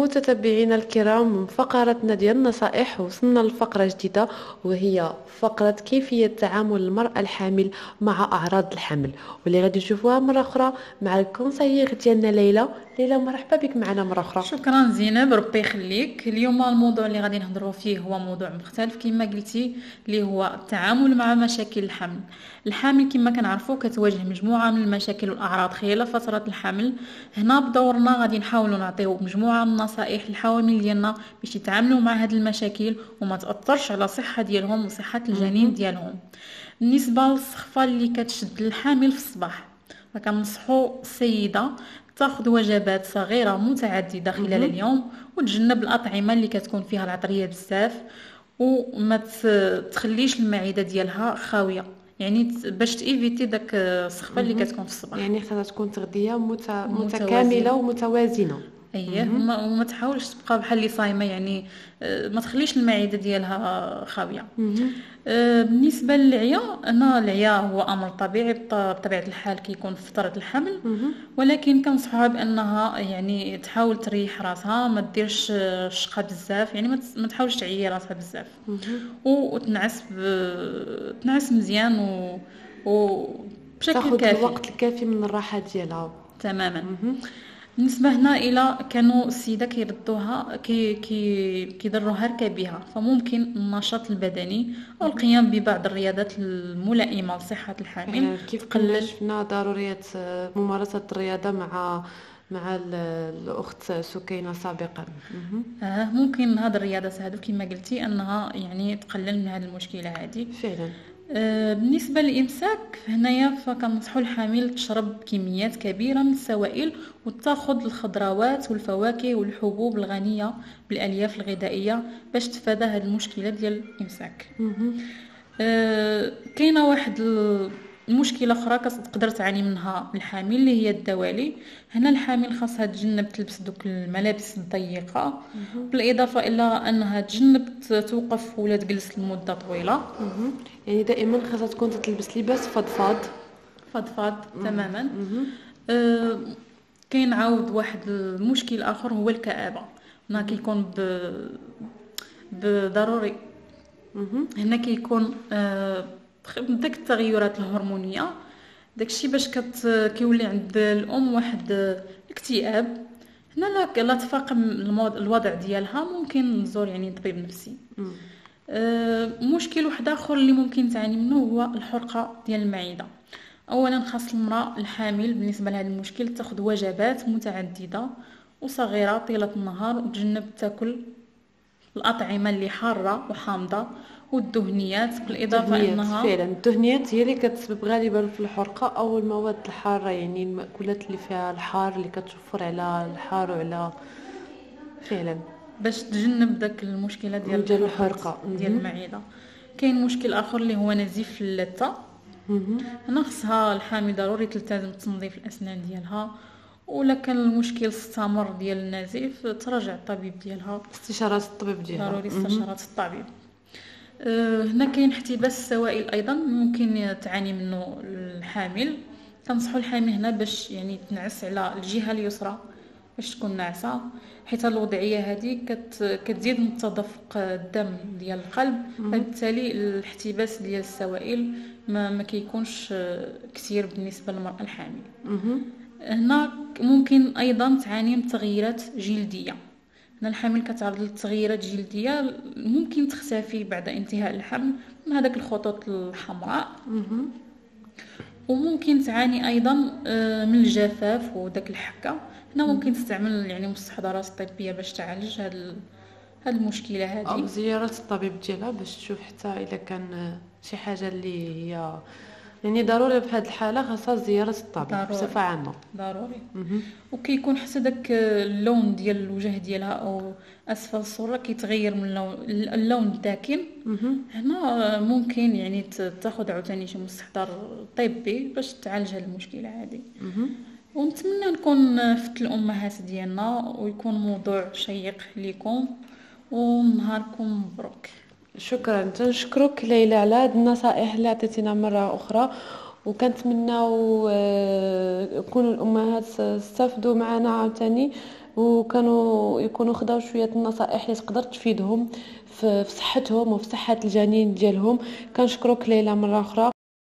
متتبعين الكرام، من فقرتنا ديال النصائح وصلنا لفقرة جديدة وهي فقرة كيفية تعامل المرأة الحامل مع أعراض الحمل، واللي غادي نشوفوها مرة أخرى مع الكونسيير ديالنا ليلى. ليلى مرحبا بك معنا مرة أخرى. شكرا زينب ربي يخليك. اليوم الموضوع اللي غادي نهضروا فيه هو موضوع مختلف كما قلتي، اللي هو التعامل مع مشاكل الحمل. الحامل كما كنعرفوا كتواجه مجموعة من المشاكل والأعراض خلال فترة الحمل. هنا بدورنا غادي نحاولوا نعطيو مجموعه من النصائح للحوامل ديالنا باش يتعاملوا مع هاد المشاكل وما تاثرش على الصحه ديالهم وصحه الجنين ديالهم. بالنسبه للسخفه اللي كتشد الحامل في الصباح، فكنصحوا السيده تاخذ وجبات صغيره متعدده خلال اليوم، وتجنب الاطعمه اللي كتكون فيها العطريه بزاف، وما تخليش المعده ديالها خاويه، يعني باش تيفيتي داك السخفه اللي كتكون في الصباح. يعني خاصها تكون تغذيه متكامله ومتوازنه. اييه، وما تحاولش تبقى بحال اللي صايمه، يعني ما تخليش المعده ديالها خاويه. بالنسبه للعيا، انا العيا هو امر طبيعي بطبيعه الحال كيكون في فتره الحمل، ولكن كنصحوها بانها يعني تحاول تريح راسها، ما ديرش الشقه بزاف، يعني ما تحاولش تعيي راسها بزاف، وتنعس تنعس مزيان وبشكل كافي، الوقت الكافي من الراحه ديالها تماما. بالنسبه هنا الى كانوا السيده كيردوها كيضروا هركه بها، فممكن النشاط البدني او القيام ببعض الرياضات الملائمه لصحه الحامل. يعني كيف قلنا شفنا ضروريه ممارسه الرياضه مع الاخت سكينه سابقا. ممكن هذه الرياضه هذو كما قلتي انها يعني تقلل من هذه المشكله هذه فعلا. بالنسبه للامساك هنايا، فكنصحوا الحامل تشرب كميات كبيره من السوائل وتاخذ الخضروات والفواكه والحبوب الغنيه بالالياف الغذائيه باش تفادى هذه المشكله ديال الامساك. كاينه واحد المشكله اخرى كتقدر تعاني منها الحامل اللي هي الدوالي. هنا الحامل خاصها تجنب تلبس دوك الملابس الضيقه، بالاضافه الى انها تجنب توقف ولا تجلس لمده طويله. يعني دائما خاصها تكون تلبس لباس فضفاض تماما. كاين عاود واحد المشكل اخر هو الكآبه. هنا كيكون بضروري هنا كيكون داك التغيرات الهرمونيه، داكشي باش كيولي عند الام واحد الاكتئاب. هنا لا تفاقم الوضع ديالها ممكن نزور يعني طبيب نفسي. مشكل واحد اخر اللي ممكن تعاني منه هو الحرقه ديال المعده. اولا خاص المراه الحامل بالنسبه لهذا المشكل تاخذ وجبات متعدده وصغيره طيله النهار، وتجنب تاكل الاطعمه اللي حاره وحامضه والدهنيات. بالاضافه انها فعلا الدهنيات هي اللي كتسبب غالبا في الحرقه او المواد الحاره، يعني المأكولات اللي فيها الحار اللي كتوفر على الحار وعلى فعلا باش تجنب داك المشكله ديال الحرقه ديال المعده. كاين مشكل اخر اللي هو نزيف اللثه. هنا خصها الحامل ضروري تلتزم بتنظيف الاسنان ديالها، ولا كان المشكل استمر ديال النزيف تراجع الطبيب ديالها، استشارات الطبيب ديالها ضروري، استشارات الطبيب. هنا كاين احتباس السوائل ايضا ممكن تعاني منه الحامل. كنصحوا الحامل هنا باش يعني تنعس على الجهه اليسرى باش تكون ناعسه، حيت الوضعيه هذه كتزيد من تدفق الدم ديال القلب، فبالتالي الاحتباس ديال السوائل ما كيكونش كثير بالنسبه للمراه الحامل. هنا ممكن ايضا تعاني من تغييرات جلديه. هنا الحامل كتعرض لتغييرات جلديه ممكن تختفي بعد انتهاء الحمل من هذاك الخطوط الحمراء، وممكن تعاني ايضا من الجفاف وداك الحكه. هنا ممكن تستعمل يعني مستحضرات طبيه باش تعالج هاد المشكله هذه، او زياره الطبيب ديالها باش تشوف حتى الا كان شي حاجه اللي هي يعني ضروري في هذه الحاله خاصها زياره الطبيب بصفه عامه ضروري. وكيكون حتى داك اللون ديال الوجه ديالها او اسفل الصوره كيتغير من اللون الداكن. هنا ممكن يعني تاخذ عاوتاني شي مستحضر طبي باش تعالج هذه المشكله هذه. ونتمنى نكون فدت الامهات ديالنا ويكون موضوع شيق ليكم، ونهاركم مبروك. شكرا، تنشكرك ليلى على هاد النصائح اللي عطيتينا مره اخرى، وكنتمناو يكونوا الامهات استفدوا معنا عاوتاني وكانوا يكونوا خداو شويه النصائح اللي تقدر تفيدهم في صحتهم وفي صحه الجنين ديالهم. كنشكروك ليلى مره اخرى.